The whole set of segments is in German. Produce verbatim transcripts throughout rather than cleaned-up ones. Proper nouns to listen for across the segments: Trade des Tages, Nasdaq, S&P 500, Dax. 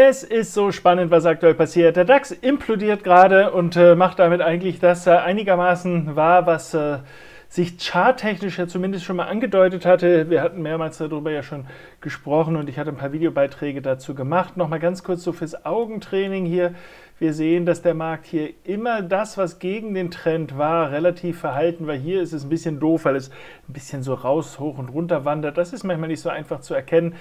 Es ist so spannend, was aktuell passiert. Der DAX implodiert gerade und äh, macht damit eigentlich das äh, einigermaßen wahr, was äh, sich charttechnisch ja zumindest schon mal angedeutet hatte. Wir hatten mehrmals darüber ja schon gesprochen und ich hatte ein paar Videobeiträge dazu gemacht. Nochmal ganz kurz so fürs Augentraining hier. Wir sehen, dass der Markt hier immer das, was gegen den Trend war, relativ verhalten war. Hier ist es ein bisschen doof, weil es ein bisschen so raus, hoch und runter wandert. Das ist manchmal nicht so einfach zu erkennen.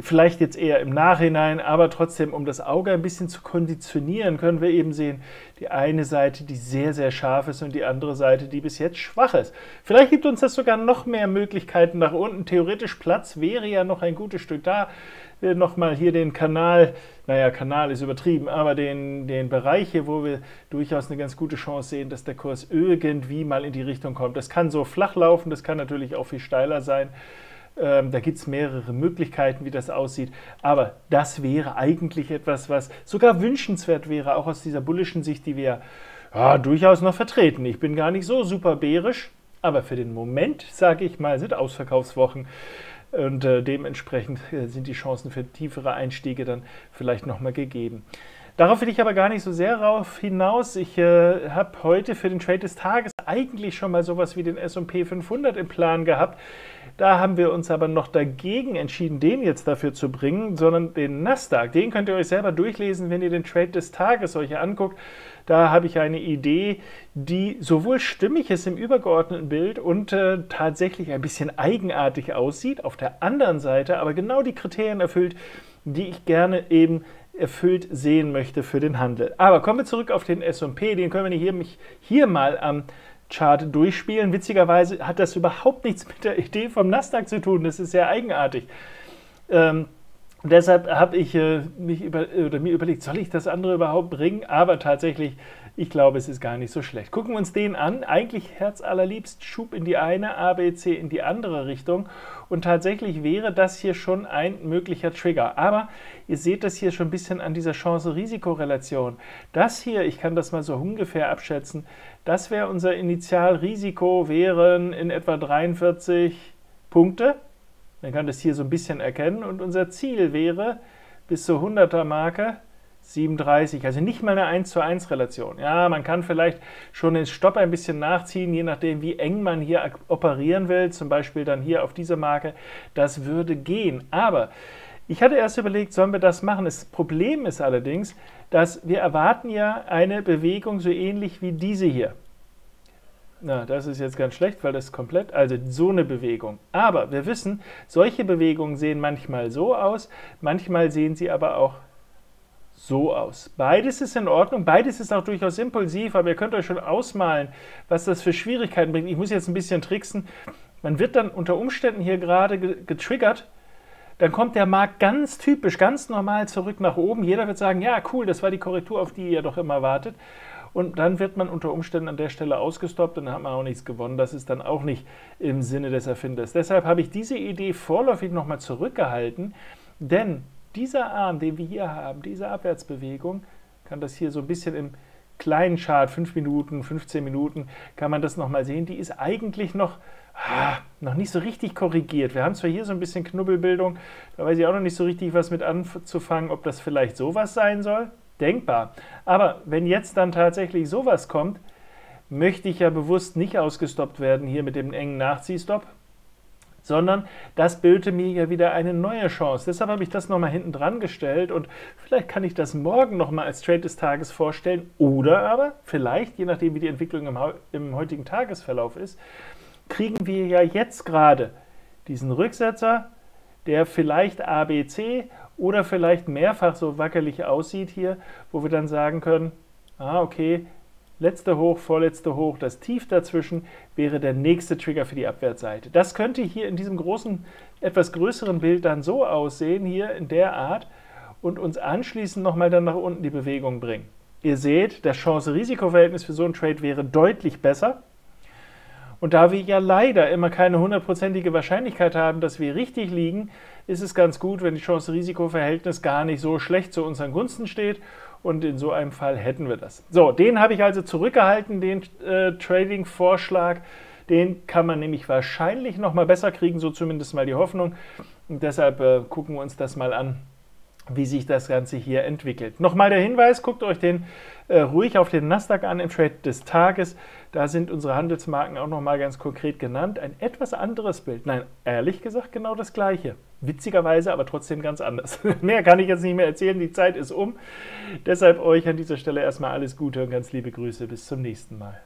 Vielleicht jetzt eher im Nachhinein, aber trotzdem, um das Auge ein bisschen zu konditionieren, können wir eben sehen, die eine Seite, die sehr, sehr scharf ist und die andere Seite, die bis jetzt schwach ist. Vielleicht gibt uns das sogar noch mehr Möglichkeiten nach unten. Theoretisch Platz wäre ja noch ein gutes Stück da. Nochmal hier den Kanal, naja, Kanal ist übertrieben, aber den, den Bereich hier, wo wir durchaus eine ganz gute Chance sehen, dass der Kurs irgendwie mal in die Richtung kommt. Das kann so flach laufen, das kann natürlich auch viel steiler sein. Ähm, da gibt es mehrere Möglichkeiten, wie das aussieht, aber das wäre eigentlich etwas, was sogar wünschenswert wäre, auch aus dieser bullischen Sicht, die wir ja, durchaus noch vertreten. Ich bin gar nicht so super bärisch, aber für den Moment, sage ich mal, sind Ausverkaufswochen. Und äh, dementsprechend äh, sind die Chancen für tiefere Einstiege dann vielleicht nochmal gegeben. Darauf will ich aber gar nicht so sehr rauf hinaus. Ich äh, habe heute für den Trade des Tages eigentlich schon mal sowas wie den S und P fünfhundert im Plan gehabt. Da haben wir uns aber noch dagegen entschieden, den jetzt dafür zu bringen, sondern den Nasdaq. Den könnt ihr euch selber durchlesen, wenn ihr den Trade des Tages euch anguckt. Da habe ich eine Idee, die sowohl stimmig ist im übergeordneten Bild und äh, tatsächlich ein bisschen eigenartig aussieht, auf der anderen Seite aber genau die Kriterien erfüllt, die ich gerne eben erfüllt sehen möchte für den Handel. Aber kommen wir zurück auf den S und P, den können wir hier, mich hier mal am Chart durchspielen. Witzigerweise hat das überhaupt nichts mit der Idee vom Nasdaq zu tun, das ist sehr eigenartig. Ähm, deshalb habe ich äh, mich über, oder mir überlegt, soll ich das andere überhaupt bringen? Aber tatsächlich, ich glaube, es ist gar nicht so schlecht. Gucken wir uns den an, eigentlich herzallerliebst Schub in die eine, A B C in die andere Richtung und tatsächlich wäre das hier schon ein möglicher Trigger. Aber ihr seht das hier schon ein bisschen an dieser Chance-Risiko-Relation. Das hier, ich kann das mal so ungefähr abschätzen, das wäre unser Initialrisiko, wären in etwa dreiundvierzig Punkte. Man kann das hier so ein bisschen erkennen und unser Ziel wäre bis zur hunderter Marke siebenunddreißig, also nicht mal eine eins zu eins Relation. Ja, man kann vielleicht schon den Stopp ein bisschen nachziehen, je nachdem, wie eng man hier operieren will, zum Beispiel dann hier auf diese Marke, das würde gehen. Aber ich hatte erst überlegt, sollen wir das machen? Das Problem ist allerdings, dass wir erwarten ja eine Bewegung so ähnlich wie diese hier. Na, das ist jetzt ganz schlecht, weil das ist komplett, also so eine Bewegung. Aber wir wissen, solche Bewegungen sehen manchmal so aus, manchmal sehen sie aber auch so aus. Beides ist in Ordnung, beides ist auch durchaus impulsiv, aber ihr könnt euch schon ausmalen, was das für Schwierigkeiten bringt. Ich muss jetzt ein bisschen tricksen. Man wird dann unter Umständen hier gerade getriggert, dann kommt der Markt ganz typisch, ganz normal zurück nach oben. Jeder wird sagen, ja cool, das war die Korrektur, auf die ihr doch immer wartet. Und dann wird man unter Umständen an der Stelle ausgestoppt und dann hat man auch nichts gewonnen. Das ist dann auch nicht im Sinne des Erfinders. Deshalb habe ich diese Idee vorläufig nochmal zurückgehalten, denn dieser Arm, den wir hier haben, diese Abwärtsbewegung, kann das hier so ein bisschen im kleinen Chart, fünf Minuten, fünfzehn Minuten, kann man das nochmal sehen, die ist eigentlich noch, ah, noch nicht so richtig korrigiert. Wir haben zwar hier so ein bisschen Knubbelbildung, da weiß ich auch noch nicht so richtig, was mit anzufangen, ob das vielleicht sowas sein soll. Denkbar. Aber wenn jetzt dann tatsächlich sowas kommt, möchte ich ja bewusst nicht ausgestoppt werden hier mit dem engen Nachziehstopp, sondern das böte mir ja wieder eine neue Chance. Deshalb habe ich das nochmal hinten dran gestellt und vielleicht kann ich das morgen nochmal als Trade des Tages vorstellen oder aber vielleicht, je nachdem wie die Entwicklung im, im heutigen Tagesverlauf ist, kriegen wir ja jetzt gerade diesen Rücksetzer, der vielleicht A B C oder vielleicht mehrfach so wackelig aussieht hier, wo wir dann sagen können, ah okay, letzte Hoch, vorletzte Hoch, das Tief dazwischen wäre der nächste Trigger für die Abwärtsseite. Das könnte hier in diesem großen, etwas größeren Bild dann so aussehen, hier in der Art, und uns anschließend nochmal dann nach unten die Bewegung bringen. Ihr seht, das Chance-Risiko-Verhältnis für so einen Trade wäre deutlich besser. Und da wir ja leider immer keine hundertprozentige Wahrscheinlichkeit haben, dass wir richtig liegen, ist es ganz gut, wenn die Chance-Risiko-Verhältnis gar nicht so schlecht zu unseren Gunsten steht. Und in so einem Fall hätten wir das. So, den habe ich also zurückgehalten, den äh, Trading-Vorschlag. Den kann man nämlich wahrscheinlich noch mal besser kriegen, so zumindest mal die Hoffnung. Und deshalb äh, gucken wir uns das mal an, wie sich das Ganze hier entwickelt. Nochmal der Hinweis, guckt euch den äh, ruhig auf den Nasdaq an im Trade des Tages. Da sind unsere Handelsmarken auch nochmal ganz konkret genannt. Ein etwas anderes Bild. Nein, ehrlich gesagt genau das Gleiche. Witzigerweise, aber trotzdem ganz anders. Mehr kann ich jetzt nicht mehr erzählen, die Zeit ist um. Deshalb euch an dieser Stelle erstmal alles Gute und ganz liebe Grüße. Bis zum nächsten Mal.